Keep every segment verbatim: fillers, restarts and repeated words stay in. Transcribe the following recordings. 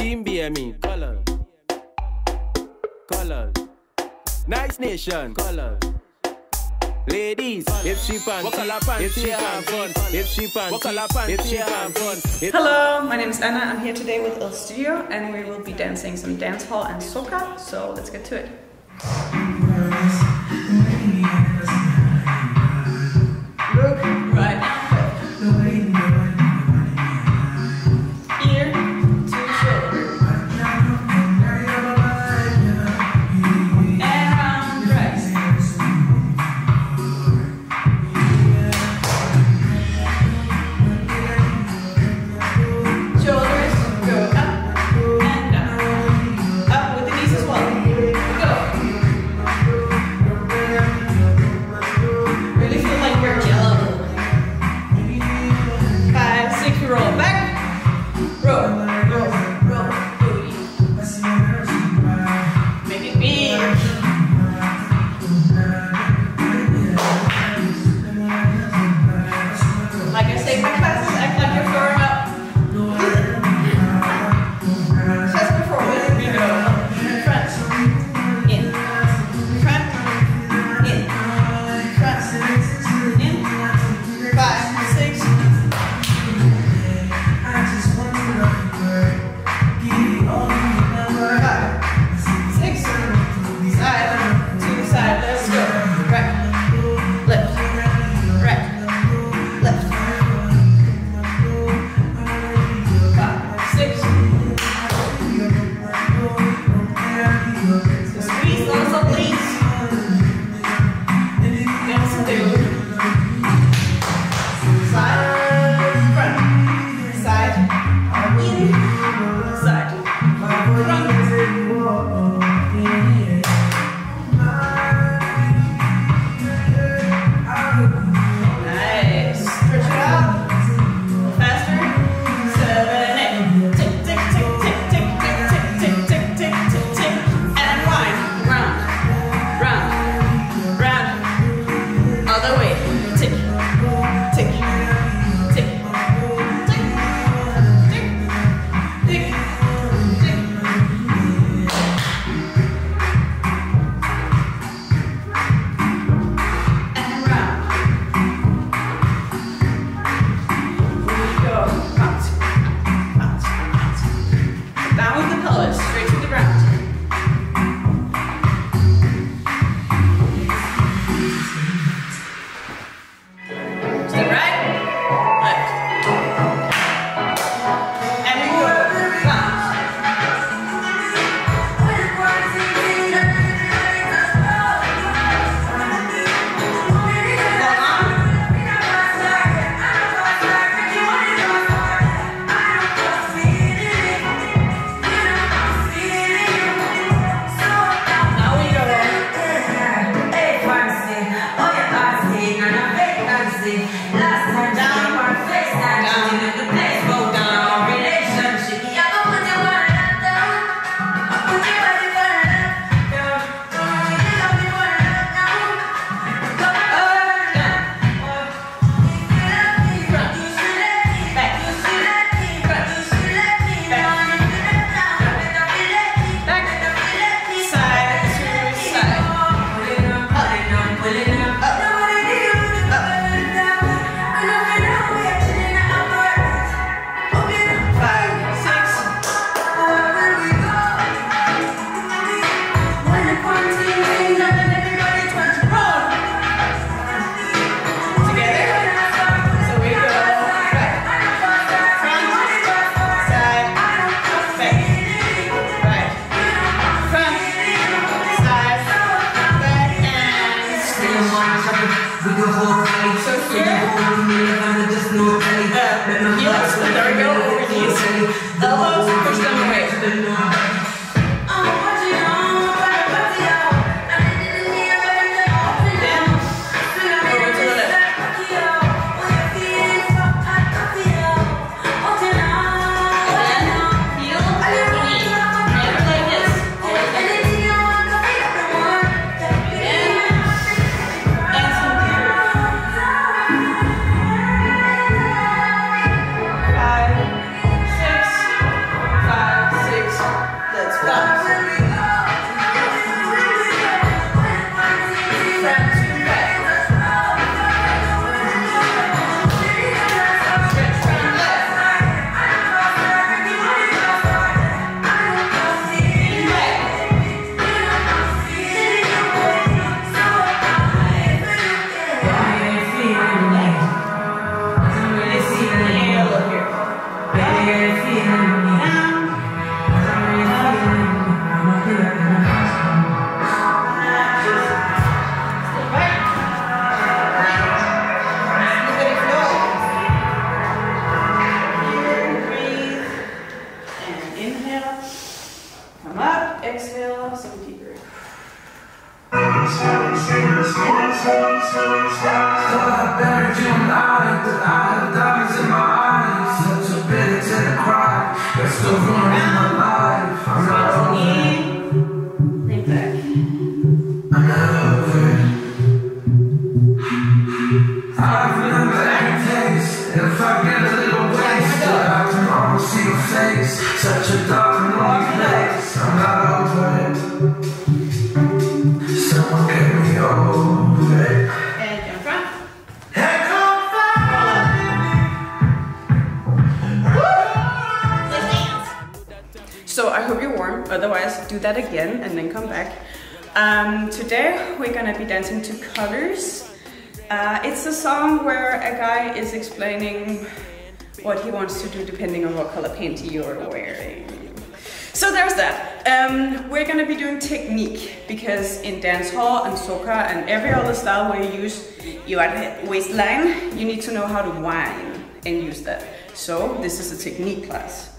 Team B M E, colors, colors. Nice Nation, colors. Ladies, if she pants, if she have fun, if she pants, if she have fun. Hello, my name is Anna. I'm here today with Il Studio, and we will be dancing some dancehall and soca. So let's get to it. Right. Five, six, five, six. Otherwise, do that again and then come back. Um, today, we're gonna be dancing to Colors. Uh, it's a song where a guy is explaining what he wants to do depending on what color paint you're wearing. So there's that. Um, we're gonna be doing technique because in dance hall and soca and every other style where you use your waistline, you need to know how to whine and use that. So this is a technique class.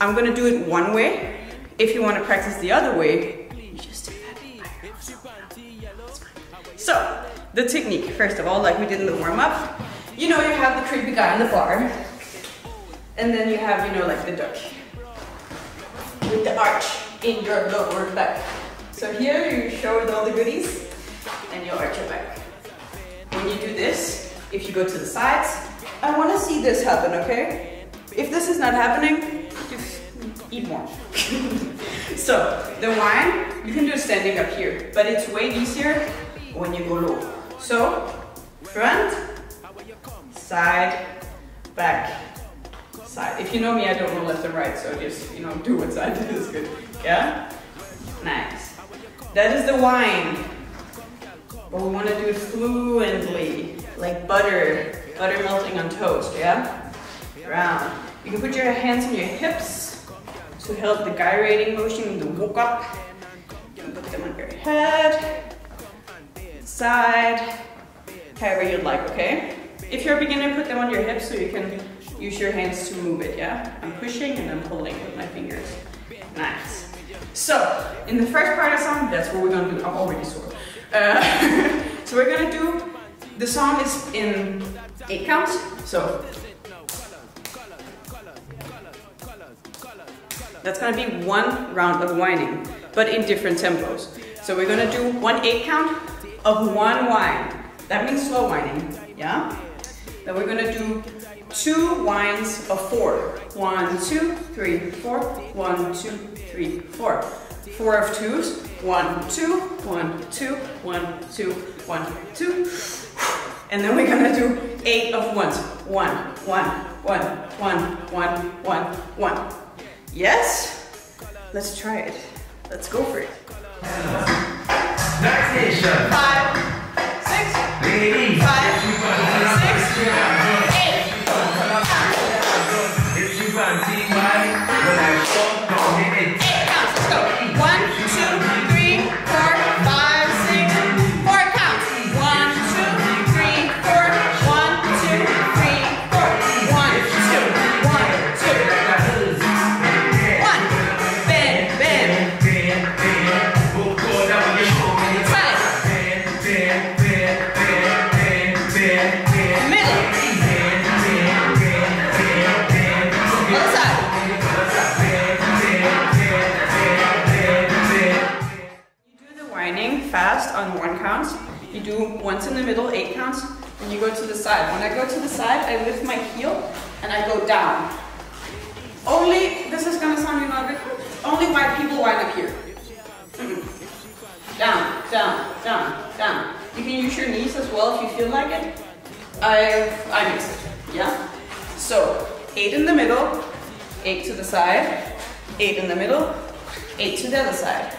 I'm gonna do it one way. If you want to practice the other way, you just do that by yourself. So, the technique, first of all, like we did in the warm-up, you know you have the creepy guy in the bar, and then you have, you know, like the duck, with the arch in your lower back. So here you show all the goodies, and you arch your back. When you do this, if you go to the sides, I want to see this happen, okay? If this is not happening, just eat more. So, the wine, you can do standing up here, but it's way easier when you go low. So, front, side, back, side. If you know me, I don't know left and right, so just, you know, do what side is good. Yeah? Nice. That is the wine. But we want to do it fluently, like butter, butter melting on toast, yeah? Round. You can put your hands on your hips, to help the gyrating motion in the walk up. You can put them on your head, side, however you'd like, okay? If you're a beginner, put them on your hips so you can use your hands to move it, yeah? I'm pushing and I'm pulling with my fingers. Nice. So, in the first part of the song, that's what we're gonna do. I'm already sore. Uh, so we're gonna do, the song is in eight counts, so. That's gonna be one round of whining, but in different tempos. So we're gonna do one eight count of one whine. That means slow whining, yeah? Then we're gonna do two whines of four. One, two, three, four. One, two, three, four. Four of twos. One, two, one, two, one, two, one, two. And then we're gonna do eight of ones. One, one, one, one, one, one, one. Yes? Let's try it. Let's go for it. Five, six, five, six, once in the middle, eight counts, and you go to the side. When I go to the side, I lift my heel and I go down. Only, this is gonna sound, you know, only white people wind up here. Mm-hmm. Down, down, down, down. You can use your knees as well if you feel like it. I, I mix it, yeah? So, eight in the middle, eight to the side, eight in the middle, eight to the other side.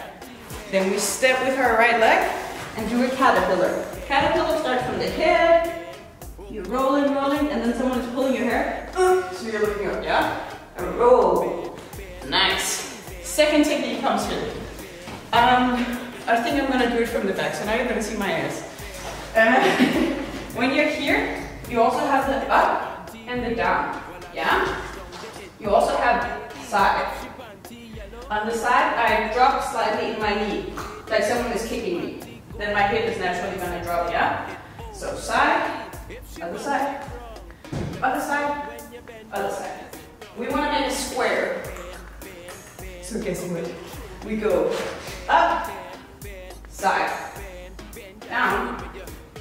Then we step with our right leg, and do a caterpillar. Caterpillar starts from the head, you're rolling, rolling, and then someone is pulling your hair, so you're looking up, yeah? roll. Nice. Second technique comes here. Um, I think I'm gonna do it from the back, so now you're gonna see my ass. Uh, when you're here, you also have the up and the down, yeah? You also have side. On the side, I drop slightly in my knee, like someone is kicking me. Then my hip is naturally gonna drop, yeah? So side, other side, other side, other side. We wanna make it square. So guess what? We go up, side, down.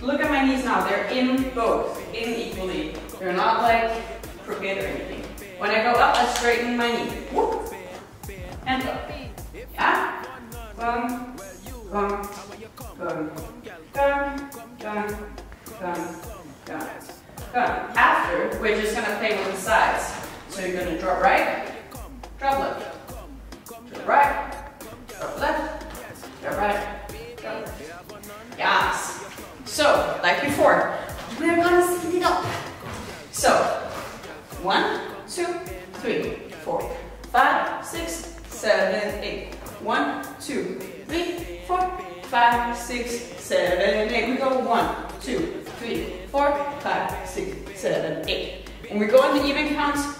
Look at my knees now, they're in both, in equally. They're not like crooked or anything. When I go up, I straighten my knee. Whoop. And up. Yeah? Bum, bum, bum, bum, bum, bum, bum, bum. After, we're just gonna play with the sides. So you're gonna drop right, drop left, drop right, drop left, drop right, drop left. Yes. So, like before, we're gonna speed it up. So, one, two, three, four, five, six, seven, eight. One, two, three, four, five, six, seven, eight. We go one, two, three, four, five, six, seven, eight. When we go in the even counts,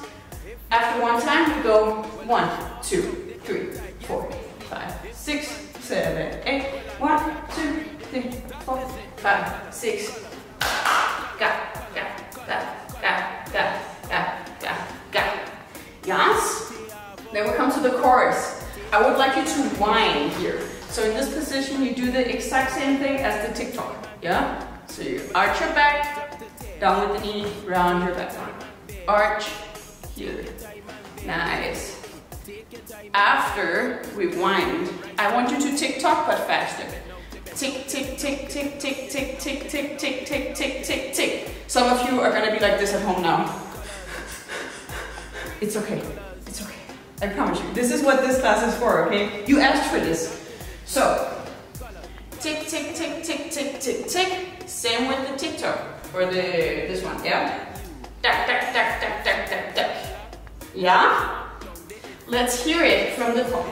after one time, we go one, two, three, four, five, six, seven, eight. One, two, three, four, five, six. Ga, ga, ga, ga, ga, ga, ga, ga. Yes? Then we come to the chorus. I would like you to whine here. So in this position, you do the exact same thing as the TikTok. Yeah? So you arch your back, down with the knee, round your back arm. Arch here. Nice. After we wind, I want you to tick-tock but faster. Tick, tick, tick, tick, tick, tick, tick, tick, tick, tick, tick, tick, tick. Some of you are gonna be like this at home now. It's okay, it's okay. I promise you, this is what this class is for, okay? You asked for this. So, tick, tick, tick, tick, tick, tick, tick. Same with the TikTok, or the, this one, yeah? Duck, duck, duck, duck, duck, duck, duck. Yeah? Let's hear it from the top.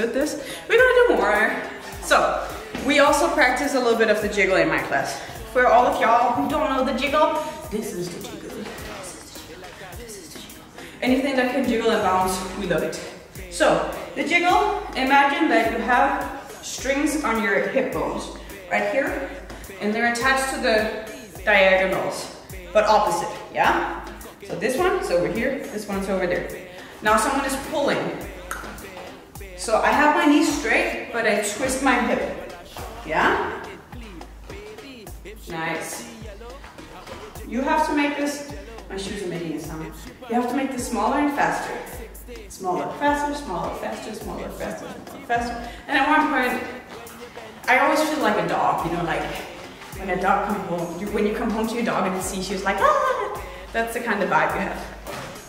This. We're gonna do more. So, we also practice a little bit of the jiggle in my class. For all of y'all who don't know the jiggle, this is the jiggle. This is the jiggle. This is the jiggle. Anything that can jiggle and bounce, we love it. So, the jiggle, imagine that you have strings on your hip bones, right here, and they're attached to the diagonals, but opposite, yeah? So this one's over here, this one's over there. Now someone is pulling. So I have my knee straight, but I twist my hip. Yeah? Nice. You have to make this, my shoes are making a sound. You have to make this smaller and faster. Smaller, faster, smaller, faster, smaller, faster, smaller, faster. And at one point, I always feel like a dog, you know, like when a dog comes home, you, when you come home to your dog and you see she's like, ah! That's the kind of vibe you have.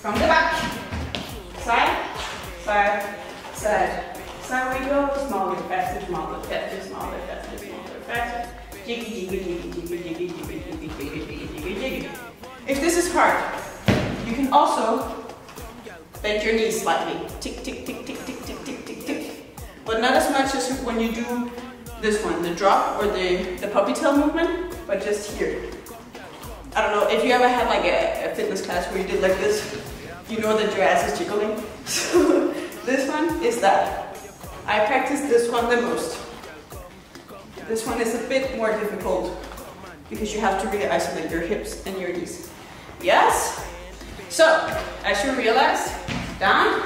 From the back, side, side. Side. Side we go, smaller, faster, smaller, faster, smaller, faster, smaller, faster. Jiggy, jiggy, jiggy, jiggy, jiggy, jiggy, jiggy, jiggy, jiggy, jiggy, jiggy, jiggy. If this is hard, you can also bend your knees slightly. Tick, tick, tick, tick, tick, tick, tick, tick, tick. But not as much as when you do this one, the drop or the, the puppy tail movement, but just here. I don't know, if you ever had like a, a fitness class where you did like this, you know that your ass is jiggling. So this one is that. I practice this one the most. This one is a bit more difficult because you have to really isolate your hips and your knees. Yes? So, as you realize, down,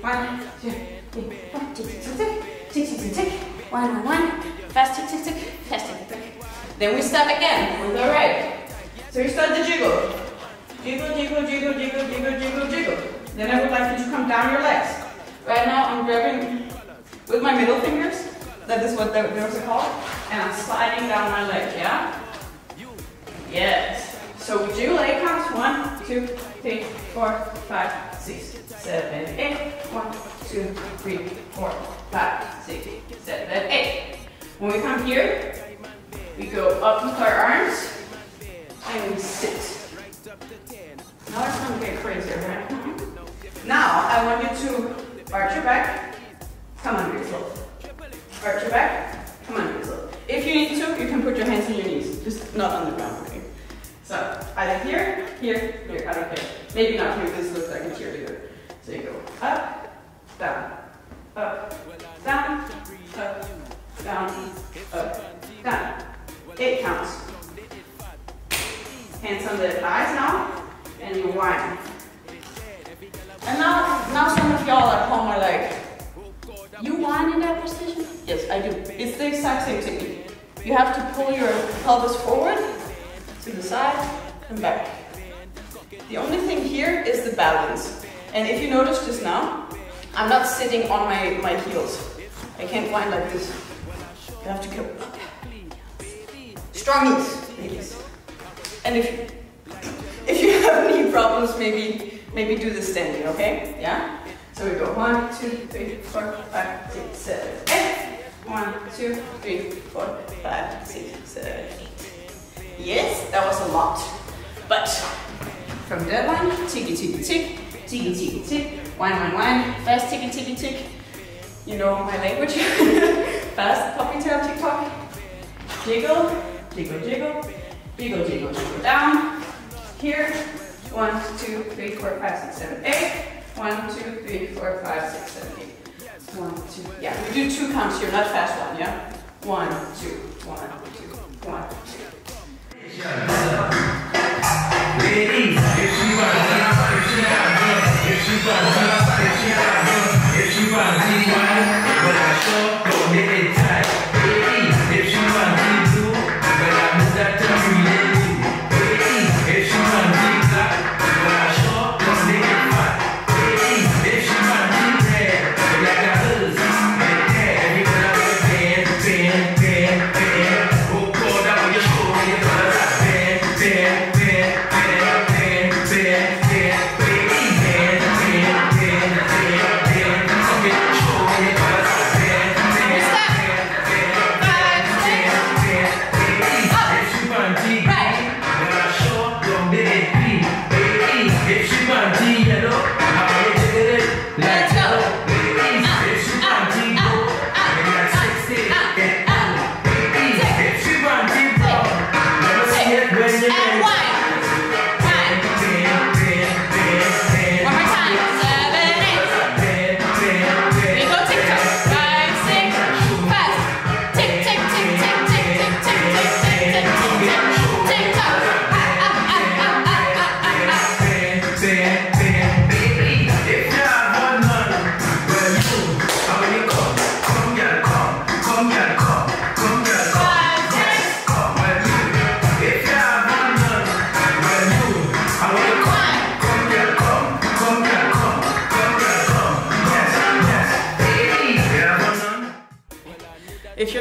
one, two, three, one, tick, tick, tick, tick, tick, tick, tick, one, one, fast, tick, tick, tick, fast, tick, tick. Then we start again with the right. So you start the jiggle. Jiggle, jiggle, jiggle, jiggle, jiggle, jiggle, jiggle. Then I would like you to come down your legs. Right now I'm grabbing with my middle fingers, that is what those are called, and I'm sliding down my leg, yeah? Yes. So we do leg counts, one, two, three, four, five, six, seven, eight. One, two, three, four, five, six, seven, eight. When we come here, we go up with our arms, and we sit. Now it's gonna get crazier, right? Now I want you to arch your back, come on yourself. Arch your back, come on yourself. If you need to, you can put your hands on your knees, just not on the ground. Okay? So either here, here, here, I don't care. Maybe not here, this looks like a cheerleader. So you go up, down, up, down, up, down, up, down. Eight counts. Hands on the thighs now, and you wind. And now, now some of y'all at home are like, you wind in that position? Yes, I do. It's the exact same technique. You have to pull your pelvis forward, to the side, and back. The only thing here is the balance. And if you notice just now, I'm not sitting on my, my heels. I can't wind like this. You have to go up. Strong knees, ladies. And if you, if you have knee problems, maybe maybe do the standing, okay? Yeah? So we go one, two, three, four, five, six, seven, eight. One, two, three, four, five, six, seven, eight. Yes, that was a lot. But from that one, ticky ticky tick, ticky ticky tick, one, one, one, fast ticky ticky tick. You know my language. Fast puppy tail tick tock. Jiggle, jiggle, jiggle. Jiggle, jiggle, jiggle down. Here. One, two, three, four, five, six, seven, eight. One, two, three, four, five, six, seven, eight. One, two. Yeah, we do two counts here, not fast one, yeah? One, two, one, two, one, two. If you're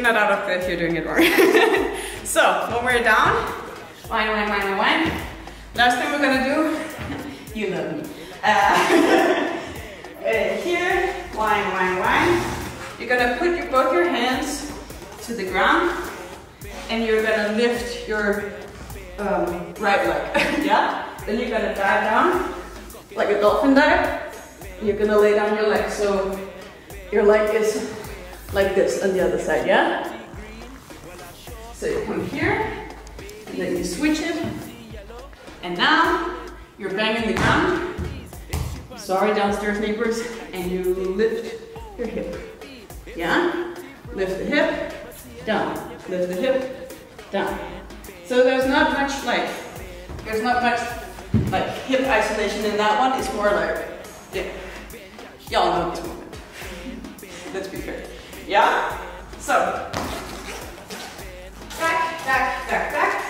not out of breath, you're doing it wrong. So, when we're down, wine, wine, wine, wine. Last thing we're gonna do, you love me. Uh, here, wine, wine, wine. You're gonna put your, both your hands to the ground and you're gonna lift your um, right leg, yeah? Then you're going to dive down like a dolphin dive. You're going to lay down your leg. So your leg is like this on the other side, yeah? So you come here, and then you switch it. And now you're banging the ground. Sorry, downstairs neighbors. And you lift your hip, yeah? Lift the hip, down. Lift the hip, down. So there's not much like, there's not much like hip isolation in that one. It's more like, yeah, y'all know this movement. Let's be fair. Yeah? So, back, back, back, back.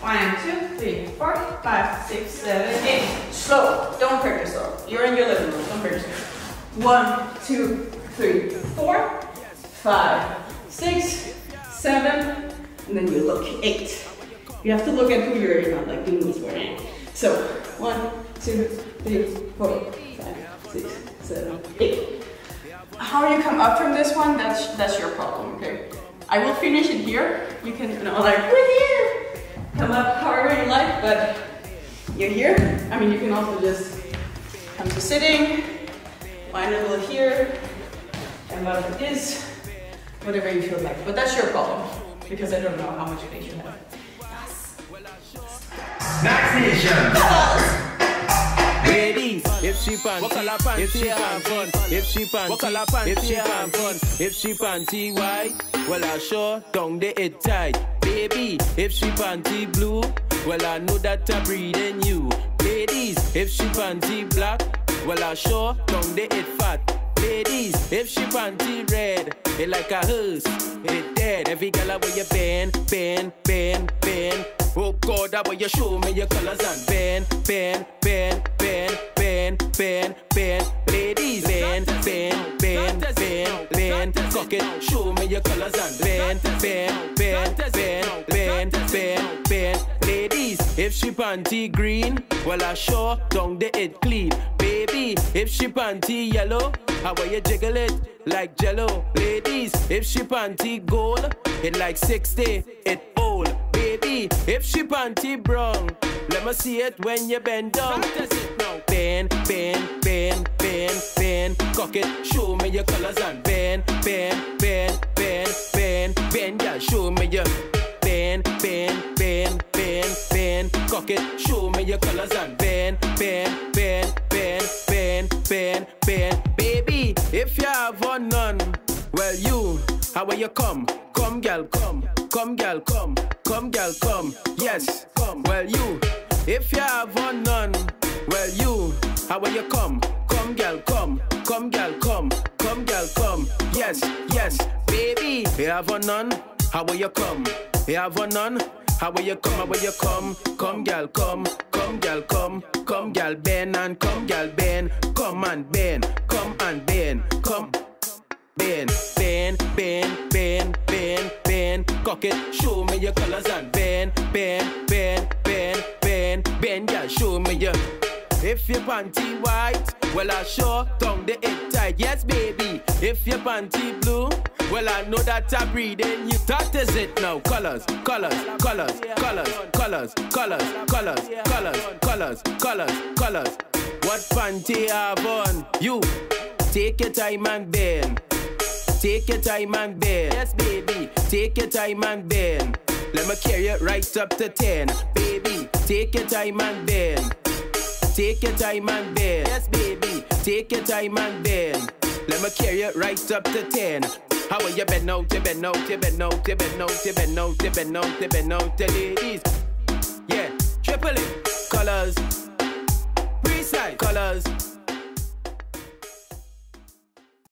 One, two, three, four, five, six, seven, eight. Slow. Don't hurt yourself. You're in your living room. Don't hurt yourself. One, two, three, four, five, six, seven, and then you look eight. You have to look at who you're not like doing this for. So one, two, three, four, five, six, seven, eight. How you come up from this one? That's that's your problem. Okay. I will finish it here. You can, you know, like we're here. Come up however you like, but you're here. I mean, you can also just come to sitting, wind a little here, and what it is, whatever you feel like. But that's your problem because I don't know how much pain you have. Ladies, if she pants, if she pants, if she pants, if she pants, if she panty white, well I sure tongue the it tight. Baby, if she panty blue, well I know that I breathe in you. Ladies, if she panty black, well I sure tongue the it fat. Ladies, if she panty red, it like a hearse, it dead. Every girl where you bend, bend, bend, bend. Oh God, that way you show me your colors and bend, bend, bend, bend, bend, bend, bend. Ladies, bend, bend, bend, bend, bend. Cock it, show me your colors and bend, bend, bend, bend, bend, bend, bend. Ladies, if she panty green, well I sure don't they it clean. Baby, if she panty yellow, how will you jiggle it like jello? Ladies, if she panty gold, it like sixty, it old. Baby, if she panty brown, let me see it when you bend down. Bend, bend, bend, bend, bend. Cock it, show me your colors and bend, bend, bend, bend, bend, bend. Yeah, show me your bend, bend, bend, bend, bend. Cock it, show me your colors and bend, bend, bend, bend, bend, bend, bend. Baby, if you have on none, well you, how will you come? Come, girl, come. Come, girl, come. Come, girl, come. Yes, come. Well, you, if you have on none, well, you, how will you come? Come, girl, come. Come, girl, come. Come, girl, come. Yes, yes, baby. You have on none, how will you come? You have on none, how will you come? How will you come? Come, girl, come. Come, girl, come. Come, girl, bend and come, girl, bend. Come and bend. Come and bend. Come. Bend, bend, bend, bend, bend, bend. Cock it, show me your colors and bend, bend, bend, bend, bend, bend. Yeah, show me your. If your panty white, well I sure tongue the it tight. Yes, baby. If your panty blue, well I know that I breathe in you. That is it now. Colors, colors, colors, colors, colors, colors, colors, colors, colors, colors, colors. What panty have on you? Take your time and bend. Take your time and bend. Yes, baby. Take your time and bend. Let me carry it right up to ten. Baby, take your time and bend. Take your time and bend. Yes, baby. Take your time and bend. Let me carry it right up to ten. How will you bend out, you bend out, you bend out, you bend out, you bend out, you bend out, you bend out, the ladies. Yeah, triple it. Colors. Precise. Colors.